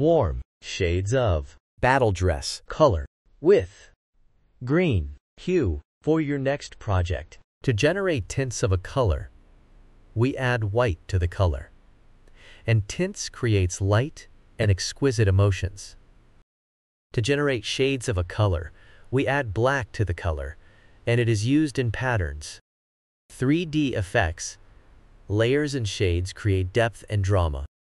warm shades of battle dress color with green hue for your next project. To generate tints of a color, we add white to the color, and tints creates light and exquisite emotions. To generate shades of a color, we add black to the color, and it is used in patterns. 3D effects, layers and shades create depth and drama.